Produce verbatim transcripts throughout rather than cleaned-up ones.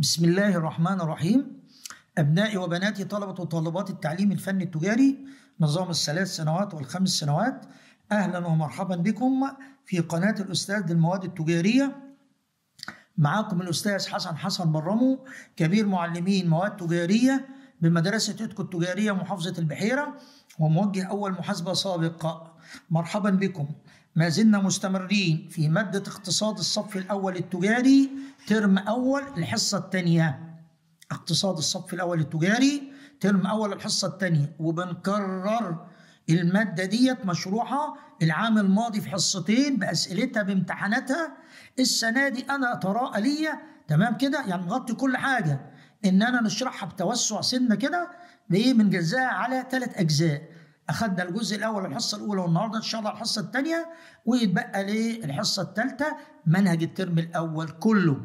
بسم الله الرحمن الرحيم. أبنائي وبناتي طلبة وطالبات التعليم الفني التجاري نظام الثلاث سنوات والخمس سنوات، أهلا ومرحبا بكم في قناة الأستاذ للمواد التجارية. معاكم الأستاذ حسن حسن برمو، كبير معلمين مواد تجارية بمدرسة إدكو التجارية محافظة البحيرة، وموجه أول محاسبة سابقة. مرحبا بكم. ما زلنا مستمرين في مادة اقتصاد الصف الأول التجاري، ترم أول الحصة الثانية. اقتصاد الصف الأول التجاري ترم أول الحصة الثانية، وبنكرر المادة ديت مشروحة العام الماضي في حصتين بأسئلتها بامتحاناتها. السنة دي أنا أتراءى ليا تمام كده، يعني مغطي كل حاجة، إن أنا نشرحها بتوسع سنة كده، بإيه بنجزاها على ثلاث أجزاء. أخدنا الجزء الأول الحصة الأولى، والنهارده إن شاء الله الحصة الثانية، ويتبقى ليه الحصة الثالثة منهج الترم الأول كله.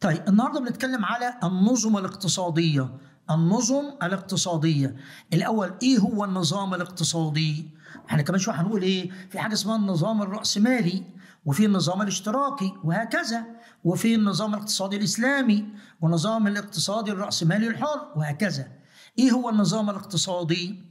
طيب النهارده بنتكلم على النظم الاقتصادية. النظم الاقتصادية الأول، إيه هو النظام الاقتصادي؟ إحنا كمان شوية هنقول إيه؟ في حاجة اسمها النظام الرأسمالي، وفي النظام الاشتراكي وهكذا، وفي النظام الاقتصادي الإسلامي، والنظام الاقتصادي الرأسمالي الحر وهكذا. إيه هو النظام الاقتصادي؟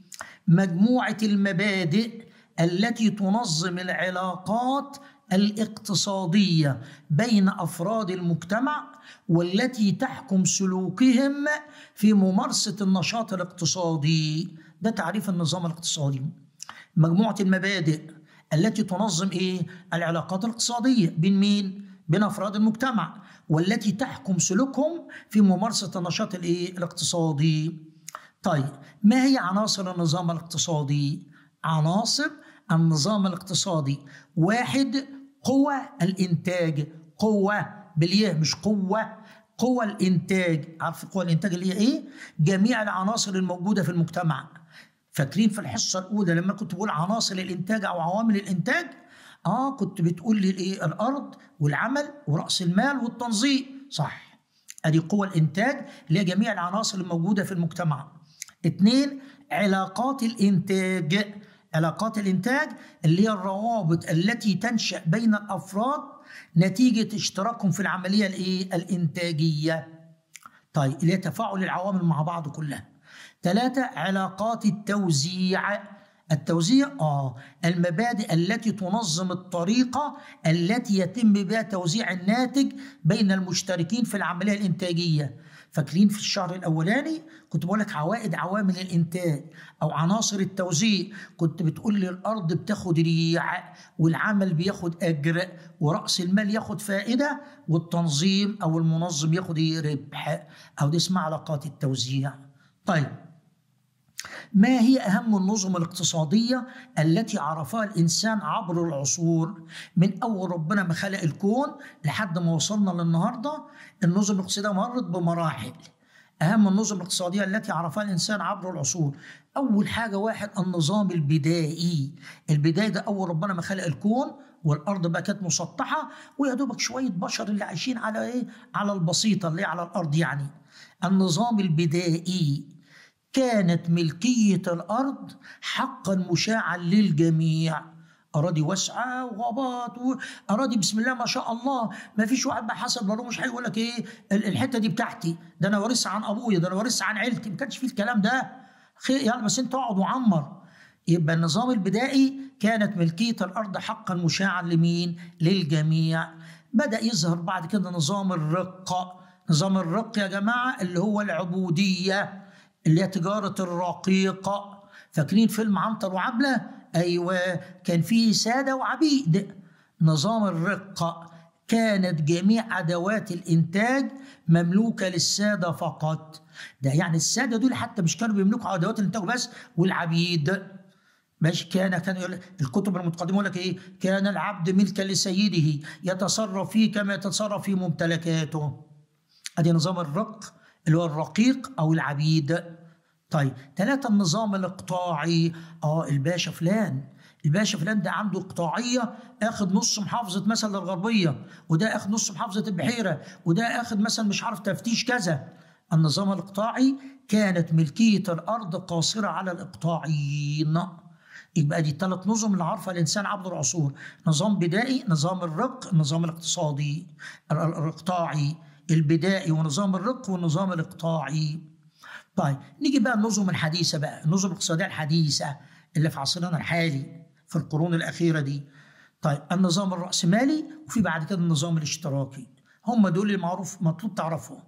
مجموعة المبادئ التي تنظم العلاقات الاقتصادية بين أفراد المجتمع، والتي تحكم سلوكهم في ممارسة النشاط الاقتصادي. ده تعريف النظام الاقتصادي، مجموعة المبادئ التي تنظم إيه؟ العلاقات الاقتصادية بين مين؟ بين أفراد المجتمع، والتي تحكم سلوكهم في ممارسة النشاط الإيه؟ الاقتصادي. طيب ما هي عناصر النظام الاقتصادي؟ عناصر النظام الاقتصادي: واحد، قوى الإنتاج. قوى باليه مش قوة، قوى الإنتاج. عارف قوى الإنتاج اللي هي إيه؟ جميع العناصر الموجودة في المجتمع. فاكرين في الحصة الأولى لما كنت بقول عناصر الإنتاج أو عوامل الإنتاج؟ آه كنت بتقول لي الإيه؟ الأرض والعمل ورأس المال والتنظيم، صح؟ أدي قوى الإنتاج اللي هي جميع العناصر الموجودة في المجتمع. اثنين، علاقات الإنتاج. علاقات الإنتاج اللي هي الروابط التي تنشأ بين الأفراد نتيجة اشتراكهم في العملية الإيه؟ الإنتاجية. طيب اللي هي تفاعل العوامل مع بعض كلها. ثلاثة، علاقات التوزيع. التوزيع آه المبادئ التي تنظم الطريقة التي يتم بها توزيع الناتج بين المشتركين في العملية الإنتاجية. فاكرين في الشهر الأولاني كنت بقول لك عوائد عوامل الإنتاج أو عناصر التوزيع، كنت بتقول لي الأرض بتاخد ريع، والعمل بياخد أجر، ورأس المال ياخد فائدة، والتنظيم أو المنظم ياخد ربح، أو دي اسمها علاقات التوزيع. طيب ما هي أهم النظم الاقتصادية التي عرفها الإنسان عبر العصور؟ من أول ربنا ما خلق الكون لحد ما وصلنا للنهاردة، النظم الاقتصادية مرت بمراحل. أهم النظم الاقتصادية التي عرفها الإنسان عبر العصور، أول حاجة واحد، النظام البدائي. البداية ده أول ربنا ما خلق الكون، والأرض بقى كانت مسطحة، ويا دوبك شوية بشر اللي عايشين على إيه؟ على البسيطة اللي على الأرض يعني. النظام البدائي، كانت ملكية الأرض حقا مشاعا للجميع، أراضي واسعة وغابات وأراضي بسم الله ما شاء الله، ما فيش واحد بقى حسب ضروره مش هيقول لك إيه الحتة دي بتاعتي، ده أنا وارثها عن أبويا، ده أنا وارثها عن عيلتي، ما كانش فيه الكلام ده، خير يعني بس أنت اقعد وعمر. يبقى النظام البدائي كانت ملكية الأرض حقا مشاعا لمين؟ للجميع. بدأ يظهر بعد كده نظام الرقة. نظام الرقة يا جماعة اللي هو العبودية، اللي هي تجارة الرقيقة. فاكرين فيلم عنتر وعبلة؟ أيوة كان فيه سادة وعبيد. نظام الرقة كانت جميع أدوات الإنتاج مملوكة للسادة فقط، ده يعني السادة دول حتى مش كانوا بيملكوا أدوات الإنتاج بس، والعبيد ماشي. كان كان الكتب المتقدمة يقول لك إيه؟ كان العبد ملكا لسيده يتصرف فيه كما يتصرف في ممتلكاته. أدي نظام الرق اللي هو الرقيق أو العبيد. طيب ثلاثة، النظام الإقطاعي. آه الباشا فلان، الباشا فلان ده عنده إقطاعية، آخد نص محافظة مثلا الغربية، وده آخد نص محافظة البحيرة، وده آخد مثلا مش عارف تفتيش كذا. النظام الإقطاعي كانت ملكية الأرض قاصرة على الإقطاعيين. يبقى دي الثلاث نظم اللي عرفها الإنسان عبر العصور: نظام بدائي، نظام الرق، النظام الاقتصادي الإقطاعي. البدائي ونظام الرق والنظام الاقطاعي. طيب نيجي بقى النظم الحديثه بقى، النظم الاقتصاديه الحديثه اللي في عصرنا الحالي في القرون الاخيره دي. طيب النظام الراسمالي وفي بعد كده النظام الاشتراكي، هم دول المعروف مطلوب تعرفهم.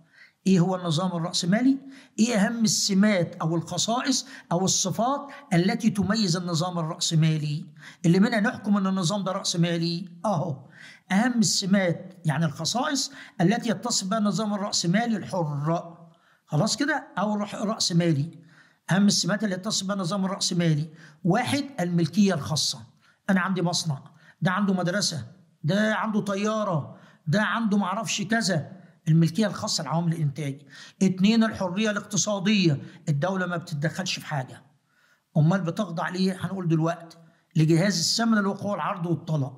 ايه هو النظام الراسمالي؟ ايه اهم السمات او الخصائص او الصفات التي تميز النظام الراسمالي اللي منها نحكم ان النظام ده راسمالي؟ اهو اهم السمات يعني الخصائص التي يتصف بها النظام الراسمالي الحر. خلاص كده، او الراسمالي اهم السمات اللي يتصف بها النظام الراسمالي. واحد، الملكيه الخاصه، انا عندي مصنع، ده عنده مدرسه، ده عنده طياره، ده عنده معرفش كذا، الملكيه الخاصه لعوامل الانتاج. اثنين، الحريه الاقتصاديه، الدوله ما بتتدخلش في حاجه، امال بتخضع ليه؟ هنقول دلوقتي لجهاز السمنه لوقوع العرض والطلب.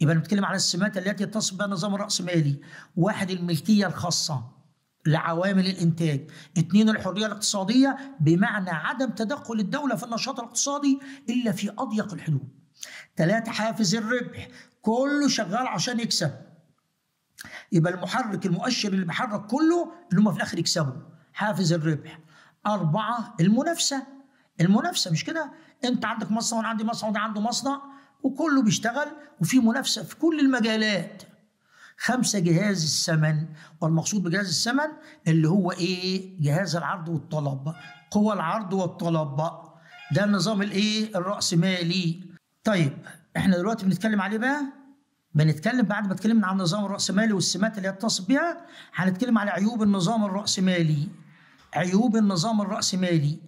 يبقى بنتكلم على السمات التي يتصف بها النظام الراسمالي. واحد، الملكيه الخاصه لعوامل الانتاج. اثنين، الحريه الاقتصاديه بمعنى عدم تدخل الدوله في النشاط الاقتصادي الا في اضيق الحدود. ثلاثه، حافز الربح، كله شغال عشان يكسب. يبقى المحرك المؤشر اللي بيحرك كله اللي هم في الاخر يكسبوا، حافز الربح. اربعه، المنافسه. المنافسه مش كده؟ انت عندك مصنع وانا عندي مصنع وده عنده مصنع وكله بيشتغل وفي منافسه في كل المجالات. خمسه، جهاز الثمن، والمقصود بجهاز الثمن اللي هو ايه؟ جهاز العرض والطلب، قوى العرض والطلب. ده النظام الايه؟ الراسمالي. طيب احنا دلوقتي بنتكلم عليه بقى، بنتكلم بعد ما اتكلمنا عن النظام الرأسمالي والسمات اللي يتصف بها، هنتكلم على عيوب النظام الرأسمالي. عيوب النظام الرأسمالي: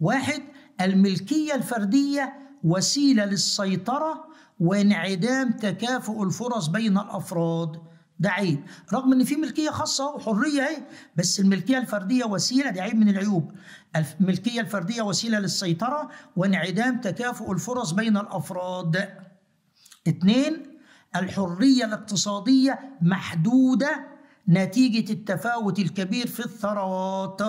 واحد، الملكية الفردية وسيلة للسيطرة وانعدام تكافؤ الفرص بين الأفراد. ده عيب، رغم إن في ملكية خاصة وحرية أهي، بس الملكية الفردية وسيلة، ده عيب من العيوب. الملكية الفردية وسيلة للسيطرة وانعدام تكافؤ الفرص بين الأفراد. اثنين، الحرية الاقتصادية محدودة نتيجة التفاوت الكبير في الثروات.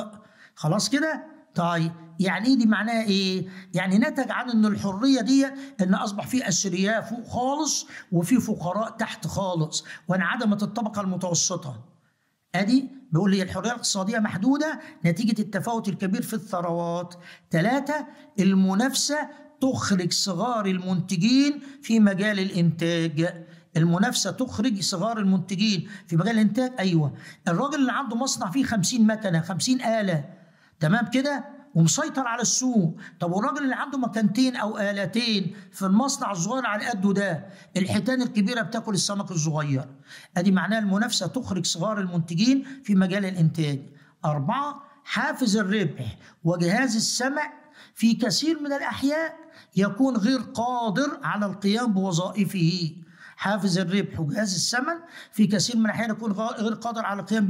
خلاص كده؟ طيب يعني ايه دي؟ معناها ايه؟ يعني نتج عن ان الحرية دي ان اصبح في اثرياء فوق خالص وفي فقراء تحت خالص، وانعدمت الطبقة المتوسطة. ادي بيقول لي الحرية الاقتصادية محدودة نتيجة التفاوت الكبير في الثروات. ثلاثة، المنافسة تخرج صغار المنتجين في مجال الانتاج. المنافسه تخرج صغار المنتجين في مجال الانتاج. ايوه، الراجل اللي عنده مصنع فيه خمسين مكنه خمسين آلة، تمام كده، ومسيطر على السوق. طب والراجل اللي عنده مكانتين او آلتين في المصنع الصغير على قده ده، الحيتان الكبيره بتاكل السمك الصغير. ادي معناها المنافسه تخرج صغار المنتجين في مجال الانتاج. اربعه، حافز الربح وجهاز السمع في كثير من الأحيان يكون غير قادر على القيام بوظائفه. حافز الربح وجهاز الثمن في كثير من الأحيان يكون غير قادر على القيام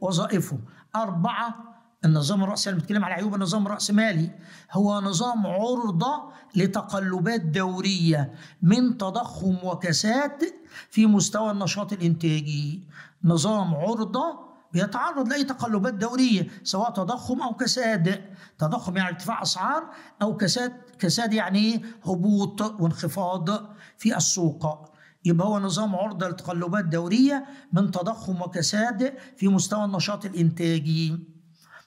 بوظائفه. أربعة، النظام الرأسمالي. بنتكلم على عيوب النظام الرأسمالي، هو نظام عرضة لتقلبات دورية من تضخم وكساد في مستوى النشاط الإنتاجي. نظام عرضة بيتعرض لاي تقلبات دوريه، سواء تضخم او كساد. تضخم يعني ارتفاع اسعار، او كساد كساد يعني هبوط وانخفاض في السوق. يبقى هو نظام عرضه لتقلبات دوريه من تضخم وكساد في مستوى النشاط الانتاجي.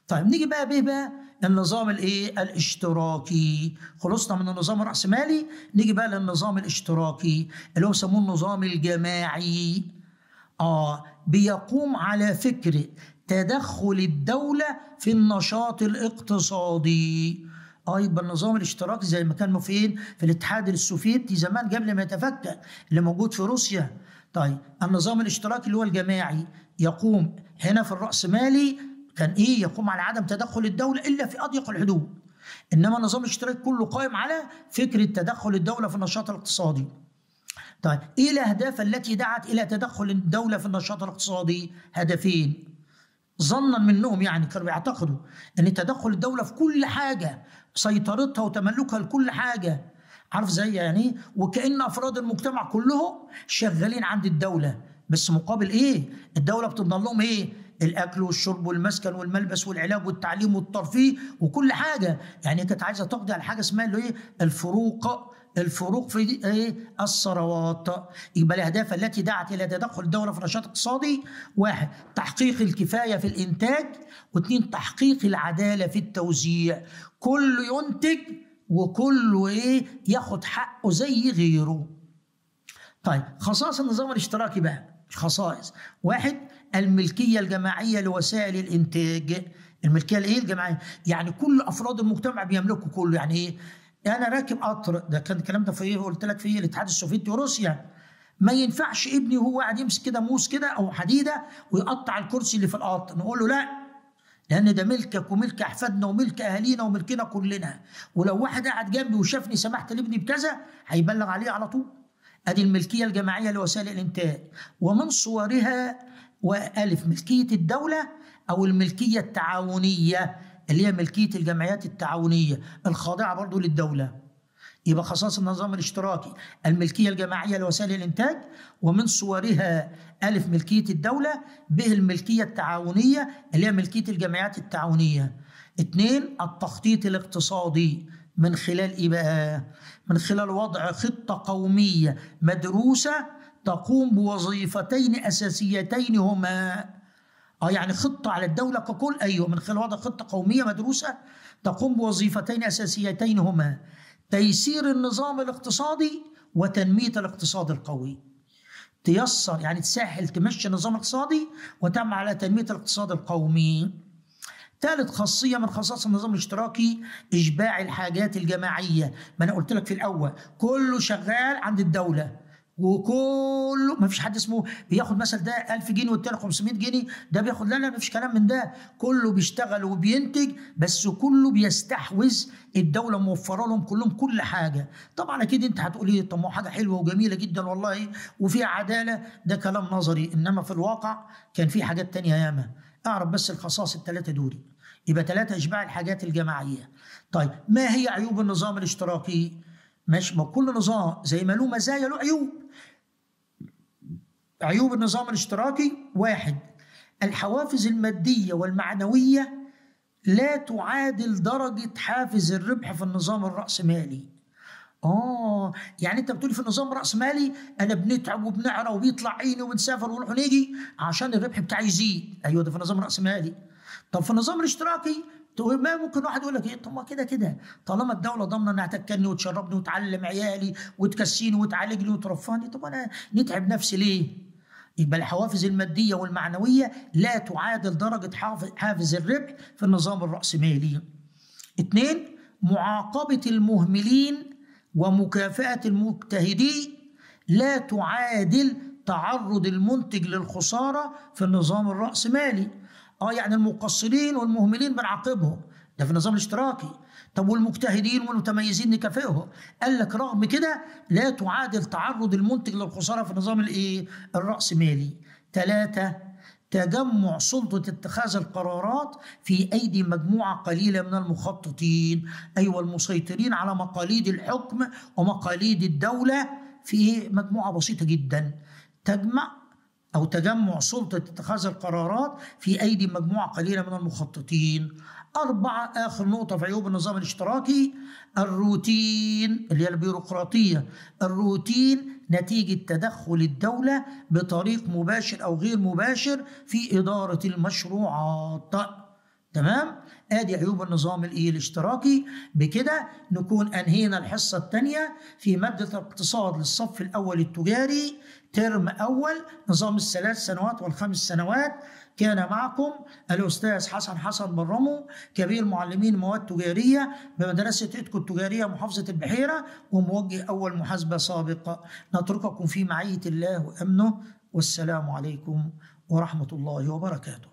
طيب نيجي بقى بيه بقى النظام الايه؟ الاشتراكي. خلصنا من النظام الراسمالي، نيجي بقى للنظام الاشتراكي اللي هو بيسموه النظام الجماعي. اه بيقوم على فكرة تدخل الدولة في النشاط الاقتصادي. اه يبقى النظام الاشتراكي زي ما كان فين؟ في الاتحاد السوفيتي زمان قبل ما يتفكك، اللي موجود في روسيا. طيب النظام الاشتراكي اللي هو الجماعي يقوم هنا في الرأسمالي كان ايه؟ يقوم على عدم تدخل الدولة الا في اضيق الحدود. انما النظام الاشتراكي كله قائم على فكرة تدخل الدولة في النشاط الاقتصادي. طيب ايه الاهداف التي دعت الى تدخل الدوله في النشاط الاقتصادي؟ هدفين ظنا منهم، يعني كانوا بيعتقدوا ان تدخل الدوله في كل حاجه، سيطرتها وتملكها لكل حاجه، عارف زي يعني، وكأن افراد المجتمع كلهم شغالين عند الدوله، بس مقابل ايه؟ الدوله بتضمن لهم ايه؟ الاكل والشرب والمسكن والملبس والعلاج والتعليم والترفيه وكل حاجه. يعني كانت عايزه تقضي على حاجه اسمها اللي ايه؟ الفروق الفروق في ايه؟ الثروات. يبقى الاهداف التي دعت الى تدخل الدوله في النشاط الاقتصادي: واحد، تحقيق الكفايه في الانتاج، واثنين، تحقيق العداله في التوزيع، كله ينتج وكله ايه؟ ياخد حقه زي غيره. طيب، خصائص النظام الاشتراكي بقى، الخصائص: واحد، الملكيه الجماعيه لوسائل الانتاج. الملكيه الايه؟ الجماعيه، يعني كل افراد المجتمع بيملكوا كله. يعني ايه؟ انا راكب قطر، ده كان الكلام ده في ايه؟ قلت لك في الاتحاد السوفيتي وروسيا. ما ينفعش ابني وهو قاعد يمسك كده موس كده او حديده ويقطع الكرسي اللي في القطر، نقول له لا، لان ده ملكك وملك احفادنا وملك اهالينا وملكنا كلنا، ولو واحد قاعد جنبي وشافني سمحت لابني بكذا هيبلغ عليه على طول. ادي الملكيه الجماعيه لوسائل الانتاج. ومن صورها: والف، ملكيه الدوله او الملكيه التعاونيه اللي هي ملكيه الجمعيات التعاونيه الخاضعه برضو للدوله. يبقى خصائص النظام الاشتراكي: الملكيه الجماعيه لوسائل الانتاج، ومن صورها: الف، ملكيه الدوله، ب، الملكيه التعاونيه اللي هي ملكيه الجمعيات التعاونيه. اثنين، التخطيط الاقتصادي، من خلال ايه بقى؟ من خلال وضع خطه قوميه مدروسه تقوم بوظيفتين اساسيتين هما. اه يعني خطه على الدوله ككل، ايوه، من خلال وضع خطه قوميه مدروسه تقوم بوظيفتين اساسيتين هما: تيسير النظام الاقتصادي وتنميه الاقتصاد القوي. تيسر يعني تسهل، تمشي النظام الاقتصادي وتعمل على تنميه الاقتصاد القومي. ثالث خاصيه من خصائص النظام الاشتراكي: اشباع الحاجات الجماعيه. ما انا قلت لك في الاول كله شغال عند الدوله، وكله ما فيش حد اسمه بياخد مثلا ده ألف جنيه والتاني خمسمائة جنيه، ده بياخد، لا لا، ما فيش كلام من ده. كله بيشتغل وبينتج، بس كله بيستحوذ، الدوله موفره لهم كلهم كل حاجه. طبعا اكيد انت هتقول ايه، طب ما حاجه حلوه وجميله جدا والله وفيها عداله، ده كلام نظري، انما في الواقع كان في حاجات تانيه ياما. اعرف بس الخصائص الثلاثه دول. يبقى ثلاثه اشباع الحاجات الجماعيه. طيب، ما هي عيوب النظام الاشتراكي؟ ماشي، ما كل نظام زي ما له مزايا له عيوب. عيوب النظام الاشتراكي: واحد، الحوافز المادية والمعنوية لا تعادل درجة حافز الربح في النظام الرأسمالي. آه يعني أنت بتقولي في النظام الرأسمالي أنا بنتعب وبنعرى وبيطلع عيني وبنسافر ونروح ونيجي عشان الربح بتاعي يزيد، أيوه ده في النظام الرأسمالي. طب في النظام الاشتراكي تقول، ما ممكن واحد يقول لك ايه، طب ما كده كده طالما الدوله ضامنه انها تاكلني وتشربني وتعلم عيالي وتكسيني وتعالجني وترفهني، طب انا نتعب نفسي ليه؟ يبقى الحوافز الماديه والمعنويه لا تعادل درجه حافز الربح في النظام الراسمالي. اثنين، معاقبه المهملين ومكافاه المجتهدين لا تعادل تعرض المنتج للخساره في النظام الراسمالي. اه يعني المقصرين والمهملين بنعاقبهم، ده في النظام الاشتراكي. طب والمجتهدين والمتميزين نكافئهم، قال لك رغم كده لا تعادل تعرض المنتج للخساره في النظام الايه؟ الراسمالي. ثلاثه، تجمع سلطه اتخاذ القرارات في ايدي مجموعه قليله من المخططين، ايوه المسيطرين على مقاليد الحكم ومقاليد الدوله في مجموعه بسيطه جدا. تجمع أو تجمع سلطة اتخاذ القرارات في أيدي مجموعة قليلة من المخططين. أربعة، آخر نقطة في عيوب النظام الاشتراكي: الروتين اللي هي البيروقراطية. الروتين نتيجة تدخل الدولة بطريق مباشر أو غير مباشر في إدارة المشروعات. تمام؟ آدي عيوب النظام الاشتراكي. بكده نكون أنهينا الحصة الثانية في مادة الاقتصاد للصف الأول التجاري، ترم أول، نظام الثلاث سنوات والخمس سنوات. كان معكم الأستاذ حسن حسن برمو، كبير معلمين مواد تجارية بمدرسة إيدكو التجارية محافظة البحيرة، وموجه أول محاسبة سابقة. نترككم في معية الله وأمنه، والسلام عليكم ورحمة الله وبركاته.